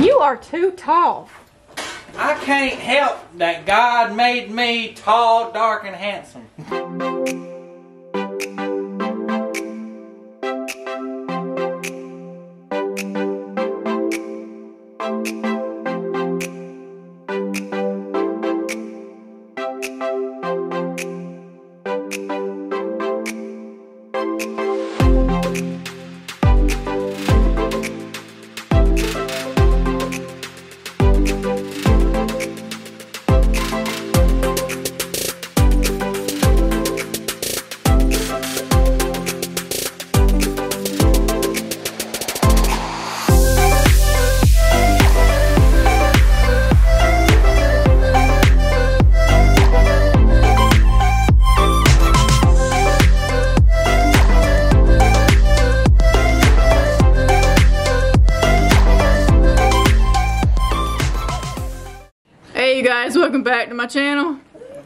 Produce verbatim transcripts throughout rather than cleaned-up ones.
You are too tall. I can't help that God made me tall, dark, and handsome. Welcome back to my channel,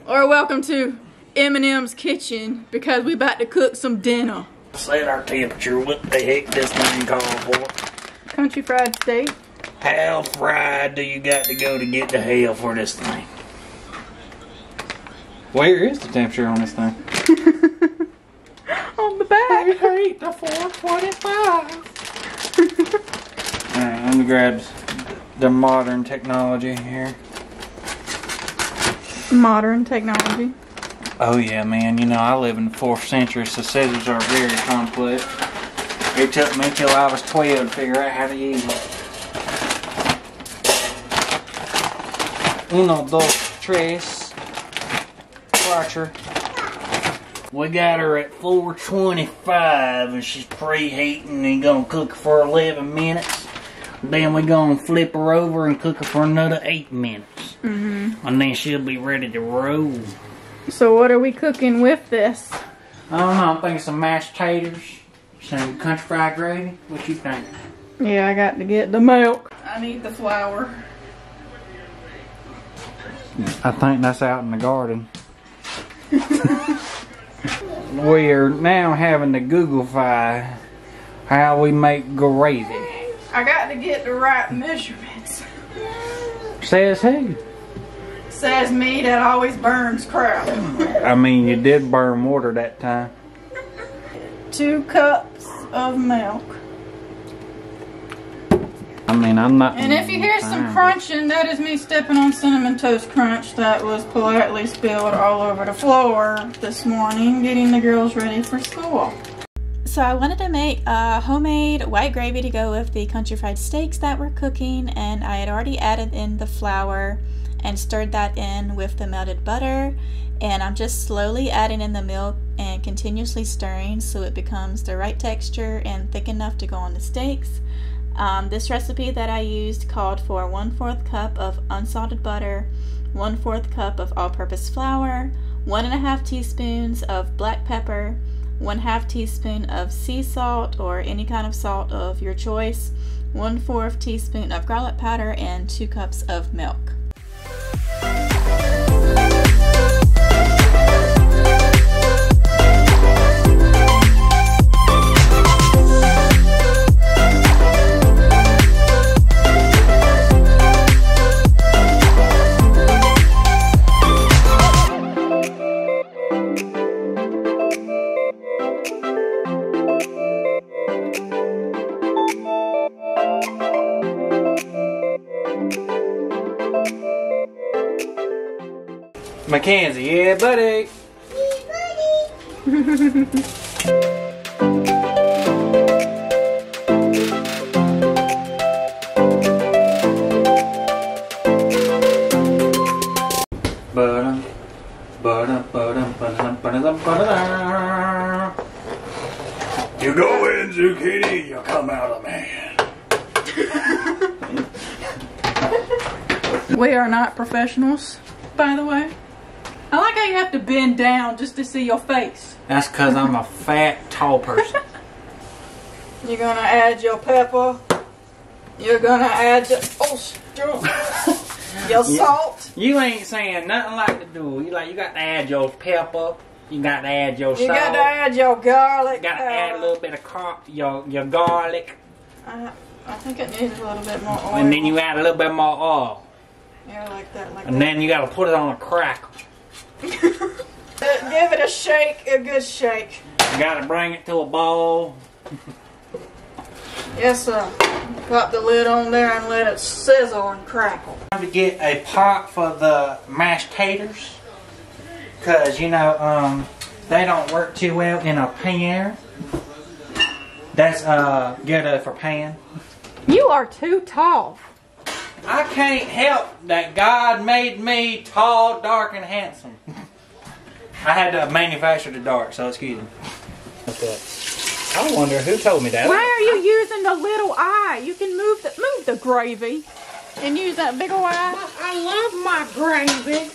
or welcome to M and M's kitchen, because we about to cook some dinner. Set our temperature. What the heck this thing called for? Country fried steak. How fried do you got to go to get to hell for this thing? Where is the temperature on this thing? On the back. Hey, the four twenty-five. Alright, let me grab the modern technology here. Modern technology. Oh yeah, man. You know, I live in the fourth century, so scissors are very complex. It took me till I was twelve to figure out how to use it. Uno, dos, tres. Watcher. We got her at four twenty-five, and she's preheating and gonna cook for eleven minutes. Then we gonna flip her over and cook her for another eight minutes. Mm-hmm. And then she'll be ready to roll. So what are we cooking with this? I don't know, I'm thinking some mashed taters, some country fried gravy. What you think? Yeah, I got to get the milk. I need the flour. I think that's out in the garden. We are now having to Google-fy how we make gravy. I got to get the right measurements. Says who? Says me that always burns crap. I mean, you did burn water that time. Two cups of milk. I mean, I'm not. And if you hear time. some crunching, that is me stepping on Cinnamon Toast Crunch that was politely spilled all over the floor this morning, getting the girls ready for school. So I wanted to make a homemade white gravy to go with the country fried steaks that we're cooking, and I had already added in the flour and stirred that in with the melted butter, and I'm just slowly adding in the milk and continuously stirring so it becomes the right texture and thick enough to go on the steaks. Um, this recipe that I used called for one fourth cup of unsalted butter, one fourth cup of all-purpose flour, one and a half teaspoons of black pepper, one half teaspoon of sea salt or any kind of salt of your choice, one fourth teaspoon of garlic powder, and two cups of milk. Mackenzie, yeah, buddy. Yeah, buddy. You go in, zucchini, you come out a man. We are not professionals, by the way. I like how you have to bend down just to see your face. That's because I'm a fat, tall person. You're going to add your pepper. You're going to add your, oh, your salt. You ain't saying nothing like the dude. You like, you got to add your pepper. You got to add your you salt. You got to add your garlic. You got to add a little bit of your, your garlic. Uh, I think it needs a little bit more oil. And then you add a little bit more oil. Yeah, like that. Like and that. Then you gotta put it on a crackle. Give it a shake, a good shake. You gotta bring it to a boil. Yes, sir. Pop the lid on there and let it sizzle and crackle. I'm going to get a pot for the mashed taters. Because, you know, um, they don't work too well in a pan. That's uh, good uh, for pan. You are too tall. I can't help that God made me tall, dark, and handsome. I had to manufacture the dark, so excuse me. Okay. I wonder who told me that. Why are you using the little eye? You can move the move the gravy and use that big old eye. I love my gravy.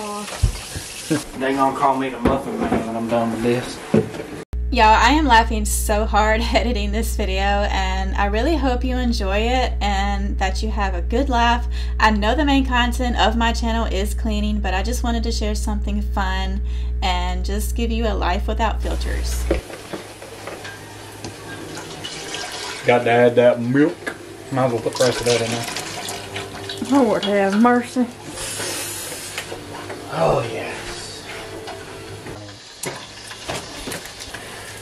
Oh my God. They gonna call me the muffin man when I'm done with this. Y'all, I am laughing so hard editing this video, and I really hope you enjoy it and that you have a good laugh. I know the main content of my channel is cleaning, but I just wanted to share something fun and just give you a life without filters. Got to add that milk. Might as well put the rest of that in there. Lord have mercy. Oh yes.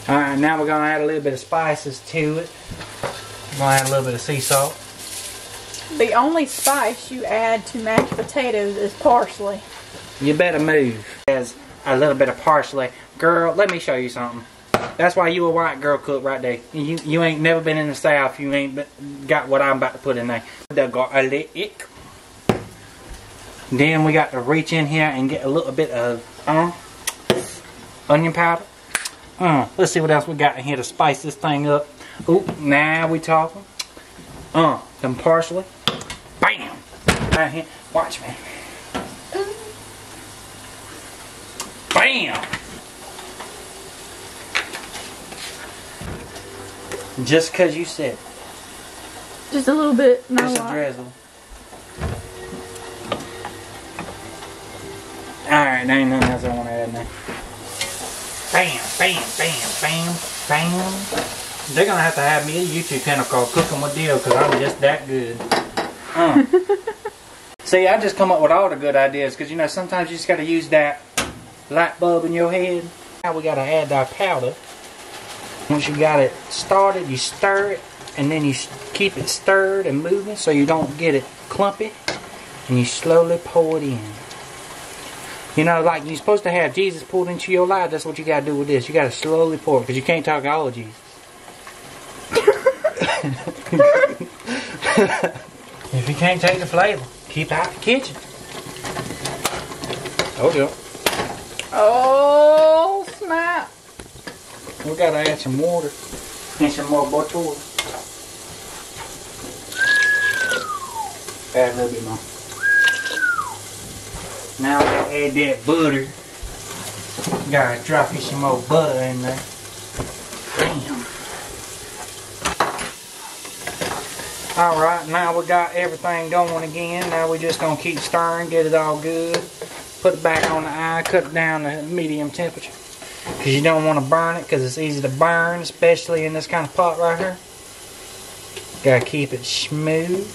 Alright, now we're going to add a little bit of spices to it. I'm going to add a little bit of sea salt. The only spice you add to mashed potatoes is parsley. You better move. There's a little bit of parsley. Girl, let me show you something. That's why you a white girl cook right there. You you ain't never been in the South. You ain't got what I'm about to put in there. The garlic. Then we got to reach in here and get a little bit of uh, onion powder. Uh, let's see what else we got in here to spice this thing up. Ooh, now we talking. Uh, some parsley. Bam! Right here. Watch me. Bam! Just because you said it. Just a little bit, not a lot. Just a drizzle. Alright, there ain't nothing else I want to add now. Bam, bam, bam, bam, bam. They're going to have to have me a YouTube channel called Cooking with Dio because I'm just that good. Mm. See, I just come up with all the good ideas because, you know, sometimes you just got to use that light bulb in your head. Now we got to add our powder. Once you got it started, you stir it, and then you keep it stirred and moving so you don't get it clumpy, and you slowly pour it in. You know, like you're supposed to have Jesus poured into your life, that's what you got to do with this. You got to slowly pour it, because you can't talk all of Jesus. If you can't take the flavor, keep out the kitchen. Oh, yeah. Oh, snap. We gotta add some water and some more butter. Add a little bit more. Now we add that butter. Gotta drop you some more butter in there. Damn. Alright, now we got everything going again. Now we're just gonna keep stirring, get it all good. Put it back on the eye, cut it down to medium temperature. Because you don't want to burn it, because it's easy to burn, especially in this kind of pot right here. Gotta keep it smooth.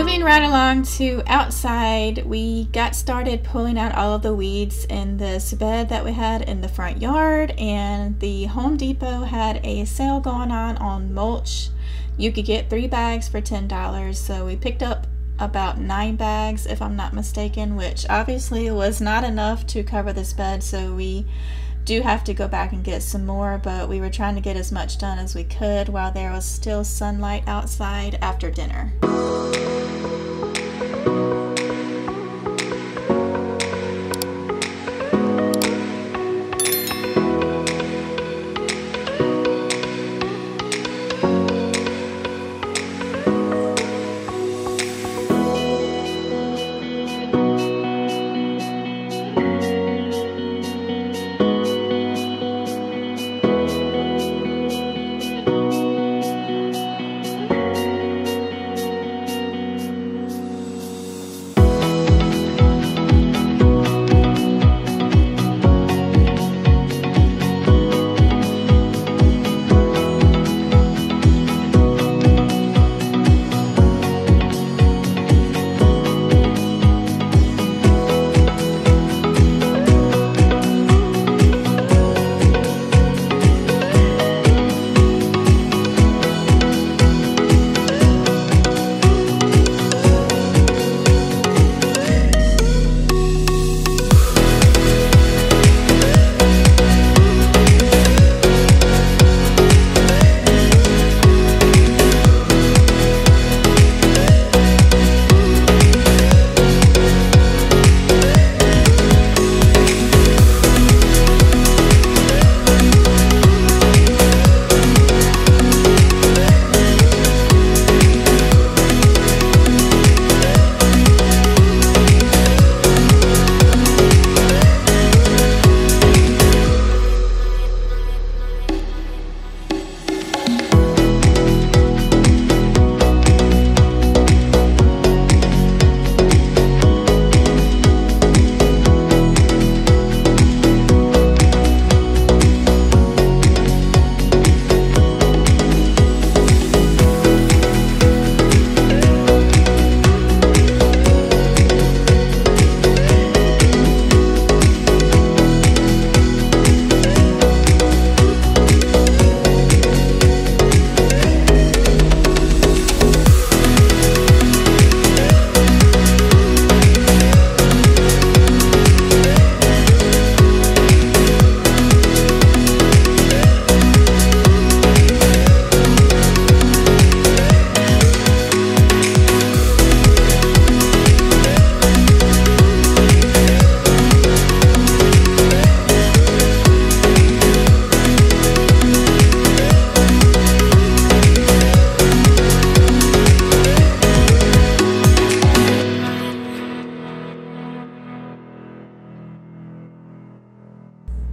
Moving right along to outside, we got started pulling out all of the weeds in this bed that we had in the front yard, and the Home Depot had a sale going on on mulch. You could get three bags for ten dollars, so we picked up about nine bags if I'm not mistaken, which obviously was not enough to cover this bed, so we do have to go back and get some more, but we were trying to get as much done as we could while there was still sunlight outside after dinner.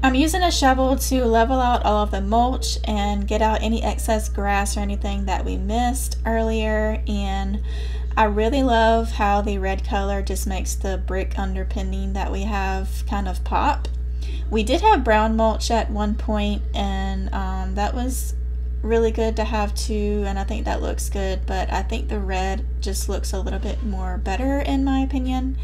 I'm using a shovel to level out all of the mulch and get out any excess grass or anything that we missed earlier, and I really love how the red color just makes the brick underpinning that we have kind of pop. We did have brown mulch at one point, and um, that was really good to have too, and I think that looks good, but I think the red just looks a little bit more better in my opinion.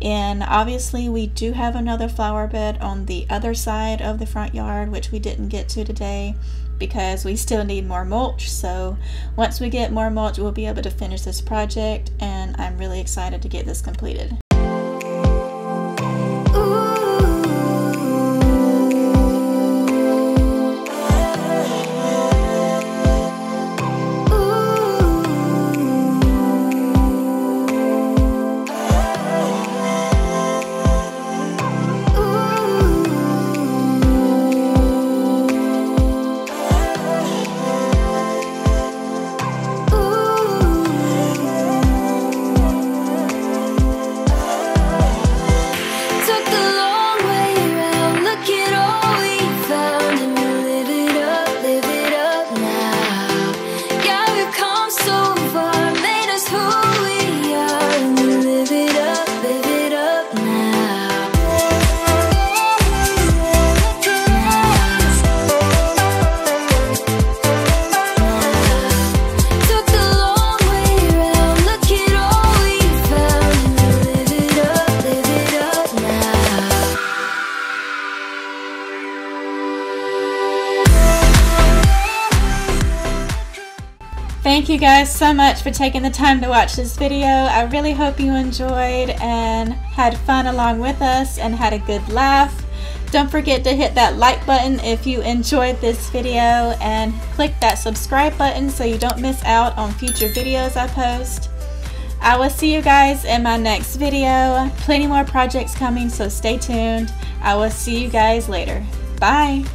And obviously we do have another flower bed on the other side of the front yard, which we didn't get to today because we still need more mulch. So once we get more mulch, we'll be able to finish this project, and I'm really excited to get this completed. Thank you guys so much for taking the time to watch this video. I really hope you enjoyed and had fun along with us and had a good laugh. Don't forget to hit that like button if you enjoyed this video, and click that subscribe button so you don't miss out on future videos I post. I will see you guys in my next video. Plenty more projects coming, so stay tuned. I will see you guys later. Bye!